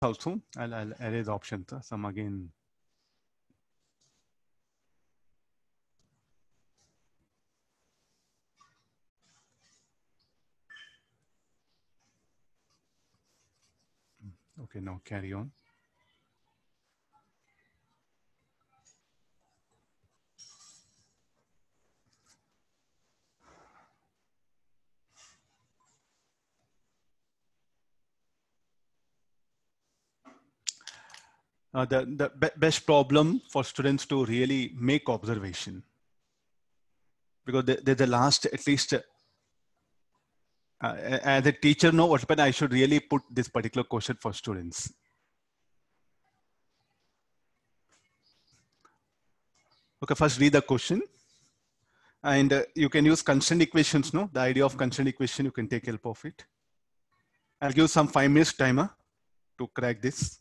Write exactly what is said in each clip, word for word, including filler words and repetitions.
Also, I'll, I'll array the option, some again. Okay, now carry on. Uh, the the be best problem for students to really make observation, because they, they're the last, at least uh, uh, as a teacher know what happened. I should really put this particular question for students. Okay, first read the question, and uh, you can use constant equations. No, the idea of constant equation, you can take help of it. I'll give some five minutes timer to crack this.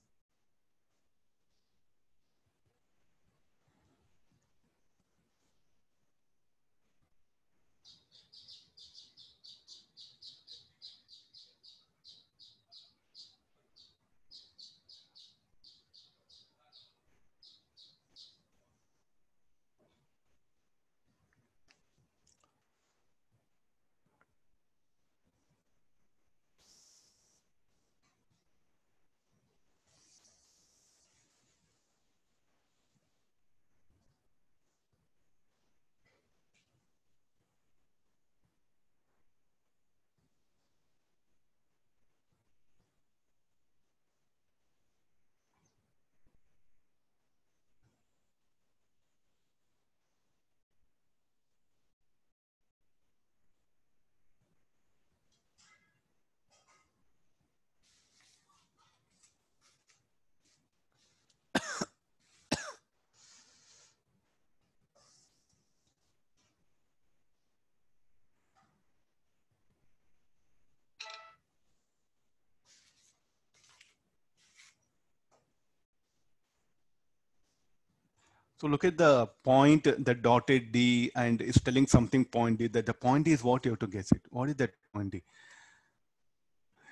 So look at the point, the dotted D, and it's telling something point D. That the point D is what you have to guess it. What is that point D?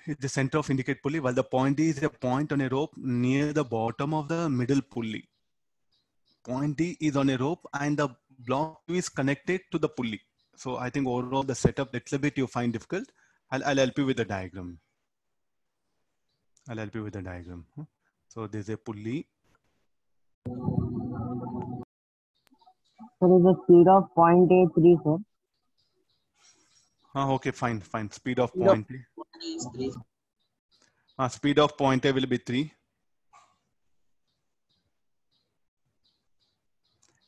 It's the center of indicate pulley, while the point D is a point on a rope near the bottom of the middle pulley. Point D is on a rope and the block is connected to the pulley. So I think overall the setup little bit you find difficult. I'll, I'll help you with the diagram. I'll help you with the diagram. So there's a pulley. There is a speed of zero point eight three, sir. Ah, okay, fine, fine. Speed of point. Ah, speed of point A will be three.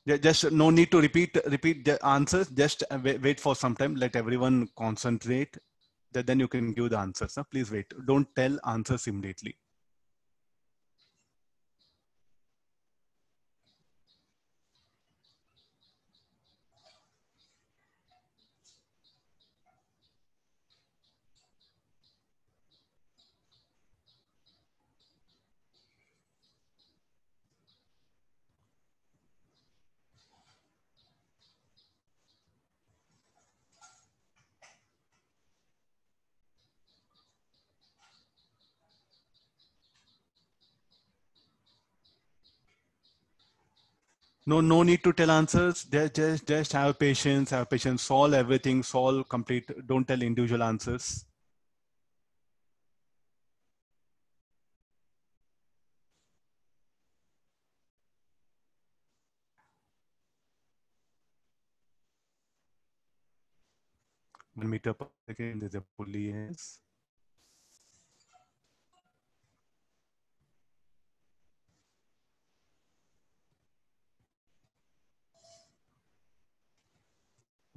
Just no need to repeat repeat the answers. Just wait for some time. Let everyone concentrate. Then you can give the answers. Huh? Please wait. Don't tell answers immediately. No, no need to tell answers. Just, just have patience, have patience, solve everything, solve complete. Don't tell individual answers. One meter per second, there's a pulley, yes.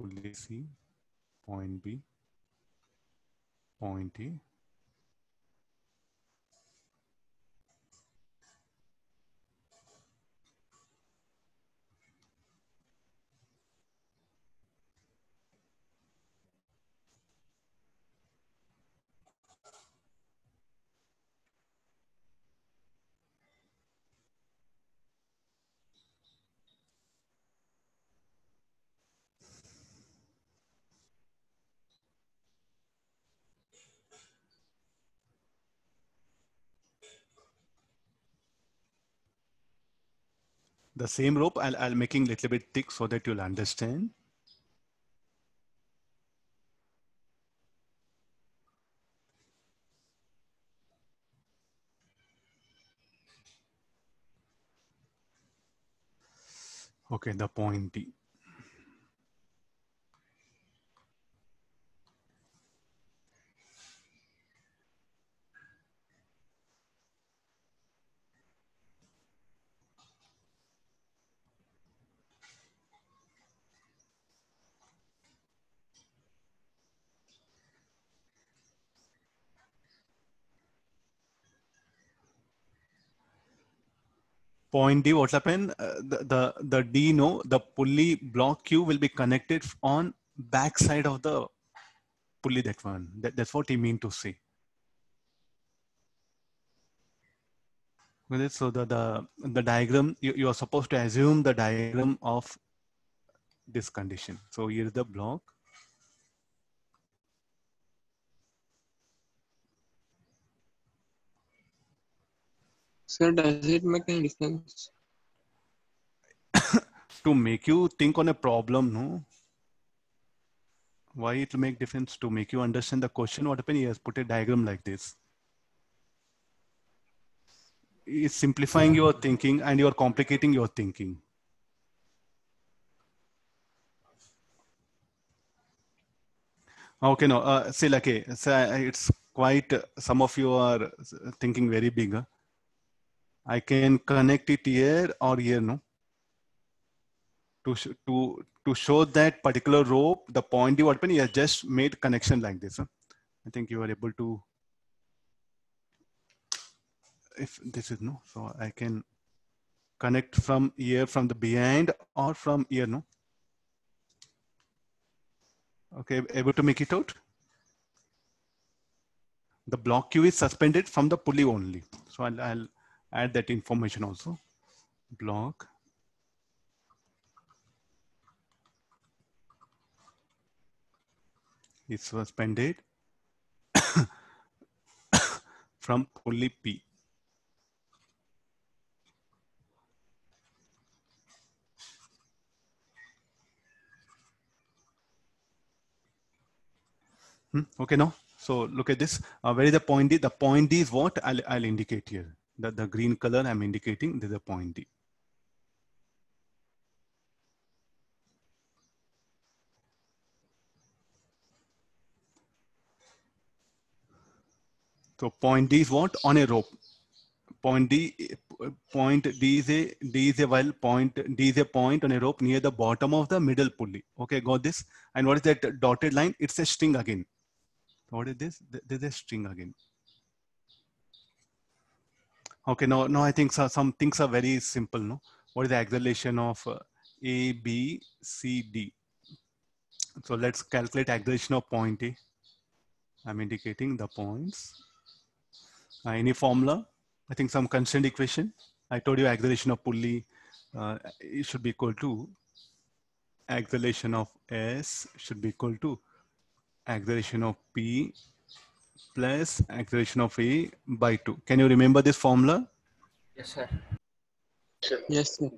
Pulley C, point B, point A. The same rope, I'll, I'll making little bit thick so that you'll understand. Okay, the pointy. Point D, what's happened? Uh, the, the, the D, no, the pulley block Q will be connected on back side of the pulley, that one. That, that's what he mean to say. Okay, so the, the, the diagram, you, you are supposed to assume the diagram of this condition. So here is the block. Sir, does it make any difference? To make you think on a problem, no? Why it will make difference? To make you understand the question, what happened? He has put a diagram like this. It's simplifying your thinking and you're complicating your thinking. Okay, no, uh, see, like, okay, so it's quite, uh, some of you are thinking very big, huh? I can connect it here or here, no? To, sh to, to show that particular rope, the point you open, you have just made connection like this. Huh? I think you are able to, if this is no, so I can connect from here, from the behind or from here, no? Okay, able to make it out? The block Q is suspended from the pulley only. So I'll, I'll add that information also. Block is suspended from pulley P. Hmm? Okay, now, so look at this. Uh, where is the point D? The point D is what? I'll, I'll indicate here. The, the green color I'm indicating, there's a point D. So point D is what? On a rope. Point D, point D is a, D is a while point, D is a point on a rope near the bottom of the middle pulley. Okay, got this. And what is that dotted line? It's a string again. What is this? There's a string again. Okay, no, no, I think so, some things are very simple, no? What is the acceleration of uh, A, B, C, D? So let's calculate acceleration of point A. I'm indicating the points. Uh, any formula? I think some constant equation. I told you acceleration of pulley, uh, it should be equal to acceleration of S should be equal to acceleration of P plus acceleration of A by two. Can you remember this formula? Yes, sir. Yes, sir.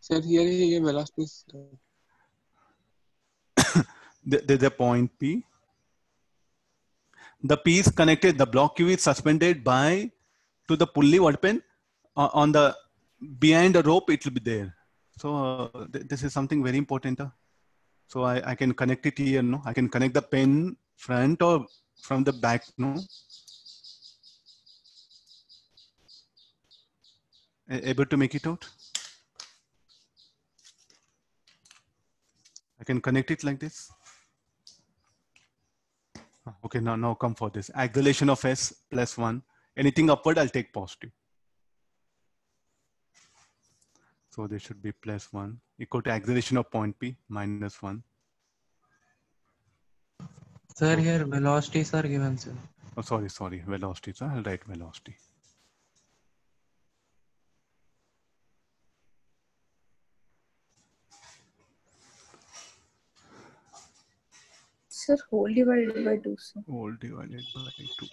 Sir, here is a velocity. There's a point P. The P is connected, the block Q is suspended by to the pulley, what pen? Uh, on the behind the rope, it will be there. So uh, th this is something very important. Uh. So I, I can connect it here, no? I can connect the pin front or from the back, no? A able to make it out? I can connect it like this. Okay, now, now come for this. Acceleration of S plus one. Anything upward, I'll take positive. So this should be plus one equal to acceleration of point P minus one. Sir, here velocities are given, sir. Oh, sorry, sorry. Velocities, sir. I'll write velocity. sir, whole divided by two, sir. Whole divided by two.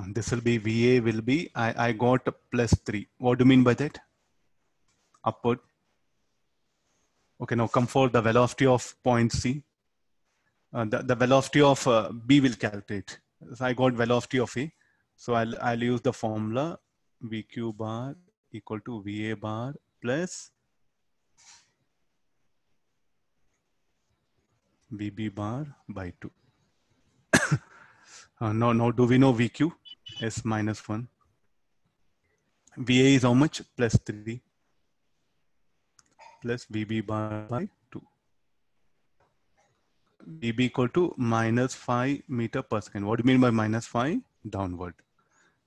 And this will be V A will be, I, I got plus three. What do you mean by that? Upward. Okay, now come for the velocity of point C. Uh, the, the velocity of uh, B will calculate. So I got velocity of A. So I'll, I'll use the formula V Q bar equal to V A bar plus V B bar by two. Uh, now, now, do we know V Q? S minus one. V A is how much? Plus three. Plus V B bar by two. V B equal to minus five meter per second. What do you mean by minus five? Downward.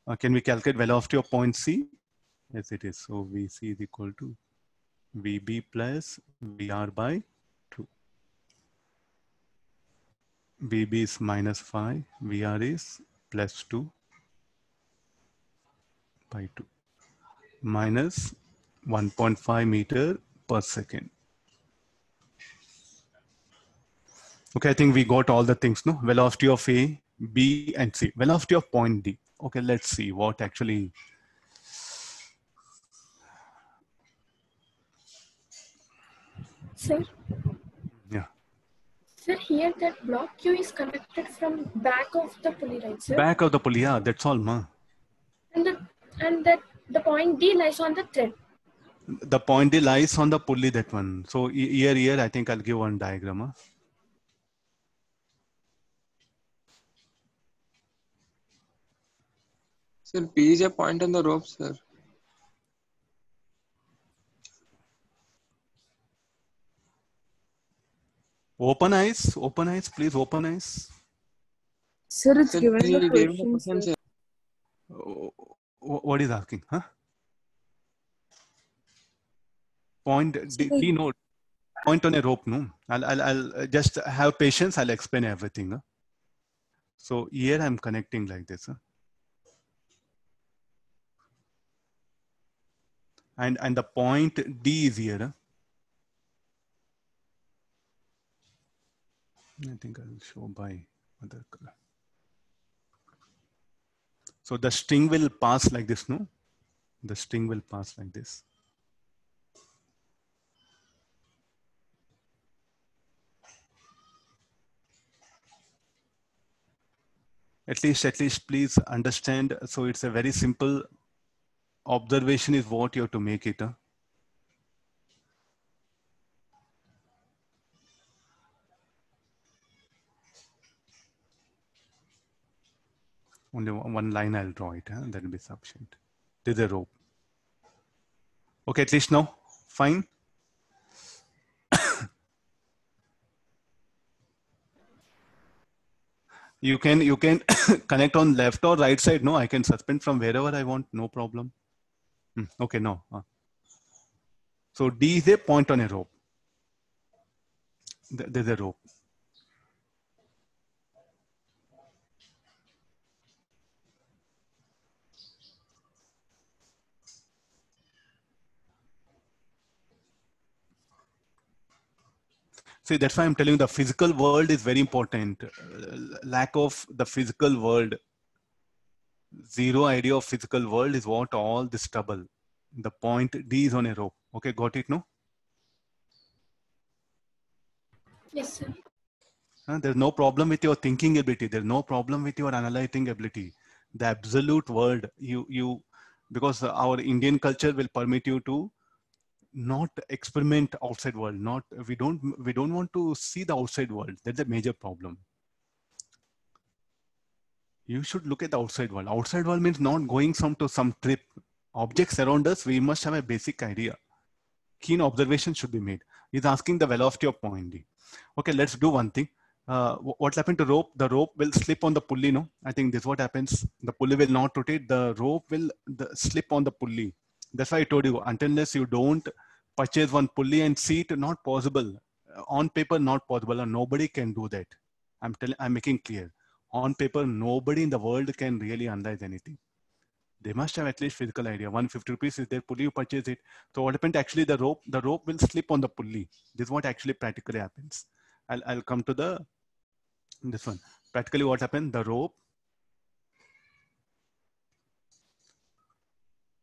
Uh, can we calculate velocity of point C? Yes, it is. So V C is equal to V B plus V R by two. V B is minus five. V R is plus two by two. Minus one point five meter per second. Okay, I think we got all the things, no? Velocity of A, B, and C. Velocity of point D. Okay, let's see what actually... Sir? Yeah. Sir, here that block Q is connected from back of the pulley, right, sir? Back of the pulley, yeah, that's all, ma. And, the, and that the point D lies on the thread. The point D lies on the pulley, that one. So here, here, I think I'll give one diagram, ma. Sir, P is a point on the rope, sir. Open eyes, open eyes, please open eyes. Sir, it's sir, given the question, sir. Sir. Oh, what is asking? Huh? Point, D, D, no. Point on a rope, no. I'll, I'll, I'll just have patience. I'll explain everything. No? So here I'm connecting like this. Huh? And, and the point D is here. Huh? I think I'll show by other color. So the string will pass like this, no? The string will pass like this. At least, at least please understand. So it's a very simple observation is what you have to make it. Huh? Only one line I'll draw it, huh? That will be sufficient. This is a rope. Okay, at least now, fine. you can you can connect on left or right side. No, I can suspend from wherever I want, no problem. Hmm, okay, now. Huh? So D is a point on a rope. There's a rope. See, that's why I'm telling you the physical world is very important. Lack of the physical world, zero idea of physical world is what all this trouble. The point D is on a rope. Okay, got it, no? Yes, sir. Huh? There's no problem with your thinking ability. There's no problem with your analyzing ability. The absolute world, you, you, because our Indian culture will permit you to not experiment outside world, not we don't we don't want to see the outside world. That's a major problem. You should look at the outside world. Outside world means not going some to some trip. Objects around us, we must have a basic idea. Keen observation should be made. He's asking the velocity of point D. Okay, let's do one thing. Uh, what happened to rope? The rope will slip on the pulley, no? I think this is what happens. The pulley will not rotate. The rope will the, slip on the pulley. That's why I told you, until unless you don't purchase one pulley and see it, not possible. On paper, not possible, and nobody can do that. I'm telling, I'm making clear. On paper, nobody in the world can really analyze anything. they must have at least physical idea. one hundred fifty rupees is their pulley, you purchase it. So what happened actually, the rope, the rope will slip on the pulley. This is what actually practically happens. I'll, I'll come to the, this one. Practically what happened, the rope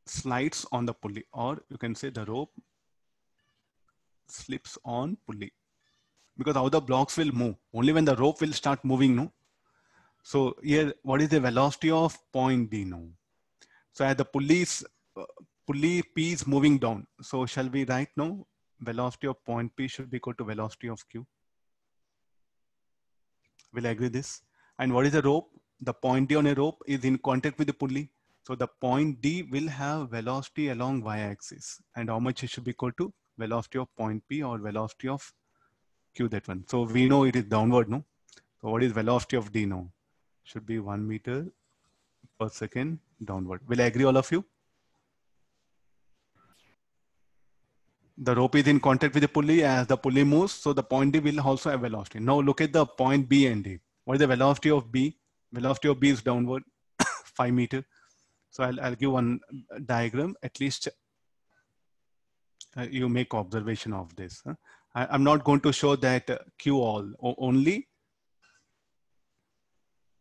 slides on the pulley, or you can say the rope slips on pulley, because how the blocks will move only when the rope will start moving. No. So here, what is the velocity of point D? No. So as the pulleys, uh, pulley P is moving down. So shall we write now, velocity of point P should be equal to velocity of Q. Will I agree this? And what is the rope? The point D on a rope is in contact with the pulley. So the point D will have velocity along y-axis, and how much it should be equal to velocity of point P or velocity of Q, that one. So we know it is downward, no? So what is velocity of D now? Should be one meter per second downward. Will I agree, all of you? The rope is in contact with the pulley. As the pulley moves, so the point D will also have velocity. Now look at the point B and D. What is the velocity of B? Velocity of B is downward, five meter. So I'll, I'll give one diagram. At least uh, you make observation of this. Huh? I, I'm not going to show that uh, Q all, or only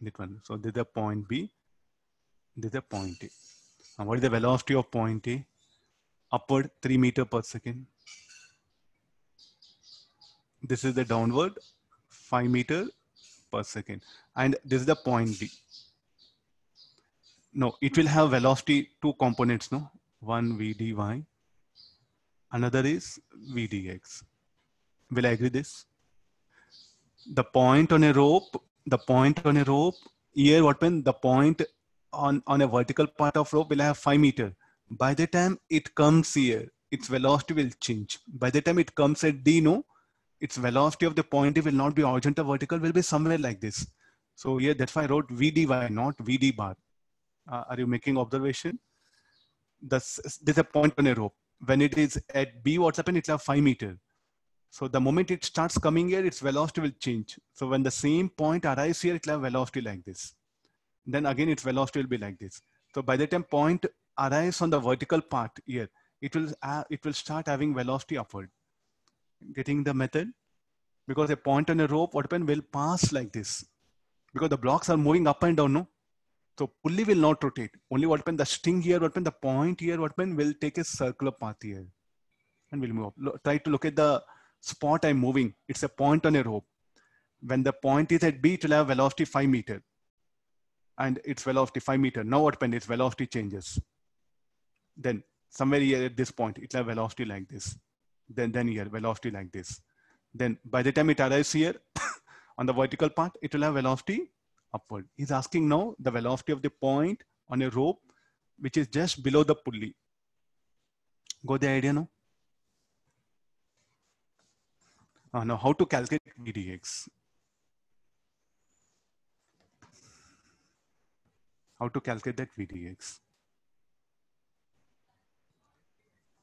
that one. So this is a point B, this is a point A. And what is the velocity of point A? Upward, three meter per second. This is the downward, five meter per second. And this is the point B. No, it will have velocity, two components, no? One V D Y, another is V D X. Will I agree this? The point on a rope, the point on a rope, here what when the point on, on a vertical part of rope will have five meter. By the time it comes here, its velocity will change. By the time it comes at D, no, its velocity of the point, it will not be horizontal, vertical, will be somewhere like this. So here, that's why I wrote V D Y, not V D bar. Uh, are you making observation? This, this is a point on a rope. When it is at B, what's happened? It's a five meter. So the moment it starts coming here, its velocity will change. So when the same point arrives here, it'll have velocity like this. Then again, its velocity will be like this. So by the time point arrives on the vertical part here, it will, uh, it will start having velocity upward. Getting the method? Because a point on a rope, what happened, will pass like this. Because the blocks are moving up and down, no? So pulley will not rotate. Only what happened, the string here, what happened, the point here, what happened, will take a circular path here. And we'll move up. Look, try to look at the spot I'm moving. It's a point on a rope. When the point is at B, it will have velocity five meter. And it's velocity five meter. Now what happened, its velocity changes. Then somewhere here at this point, it'll have velocity like this. Then, then here, velocity like this. Then by the time it arrives here, on the vertical part, it will have velocity upward. He's asking now the velocity of the point on a rope, which is just below the pulley. Got the idea now? Uh, now how to calculate V D X? How to calculate that V D X?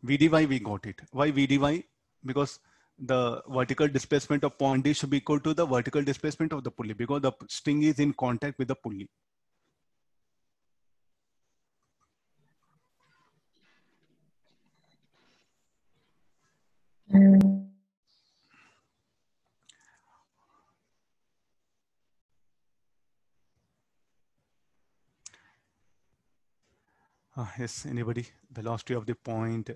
V D Y, we got it. Why V D Y? Because the vertical displacement of point D should be equal to the vertical displacement of the pulley, because the string is in contact with the pulley. Mm. Uh, yes, anybody? Velocity of the point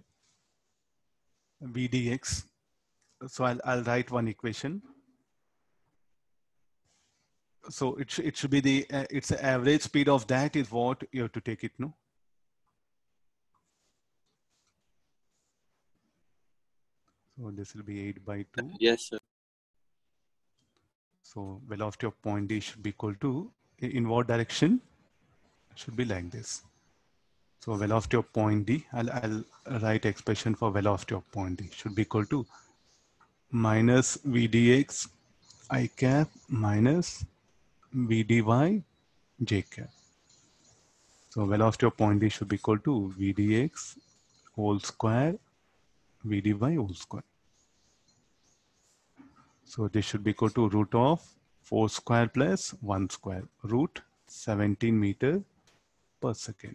V D X. So I'll, I'll write one equation. So it, sh it should be the, uh, it's the average speed of that is what you have to take it, no? So this will be eight by two. Yes, sir. So velocity of point D should be equal to, in what direction? It should be like this. So velocity of point D, I'll, I'll write expression for velocity of point D should be equal to minus V D X I cap minus V D Y J cap. So velocity of point D should be equal to V D X whole square V D Y whole square. So this should be equal to root of four square plus one square, root seventeen meter per second.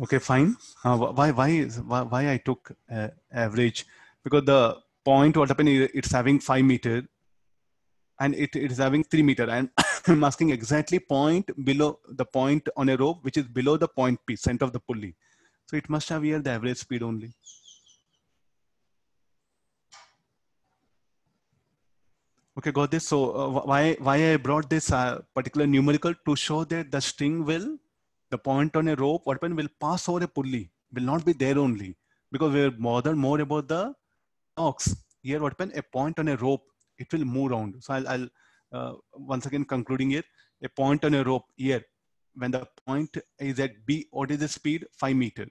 Okay, fine. Uh, why, why, why, why I took uh, average? Because the point what happened is it's having five meter, and it, it is having three meter, and I'm asking exactly point below the point on a rope, which is below the point P, center of the pulley. So it must have here the average speed only. Okay, got this. So uh, why why I brought this uh, particular numerical to show that the string will, the point on a rope, what happened will pass over a pulley, will not be there only, because we're bothered more about the ox. Here what happened, a point on a rope, it will move around. So I'll, I'll uh, once again concluding here, a point on a rope here, when the point is at B, what is the speed? Five meter.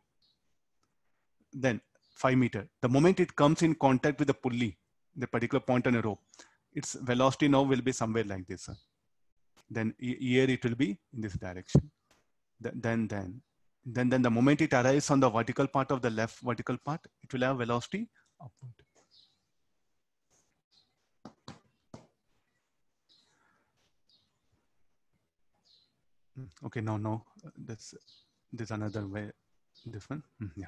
Then five meter. The moment it comes in contact with the pulley, the particular point on a rope, its velocity now will be somewhere like this. Then here it will be in this direction. Then, then, then, then the moment it arrives on the vertical part of the left vertical part, it will have velocity upward. Okay, no, no, that's there's another way, this one, yeah.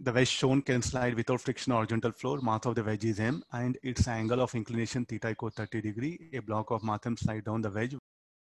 The wedge shown can slide without friction on horizontal floor. Mass of the wedge is M, and its angle of inclination theta equal thirty degree. A block of Markham slide down the wedge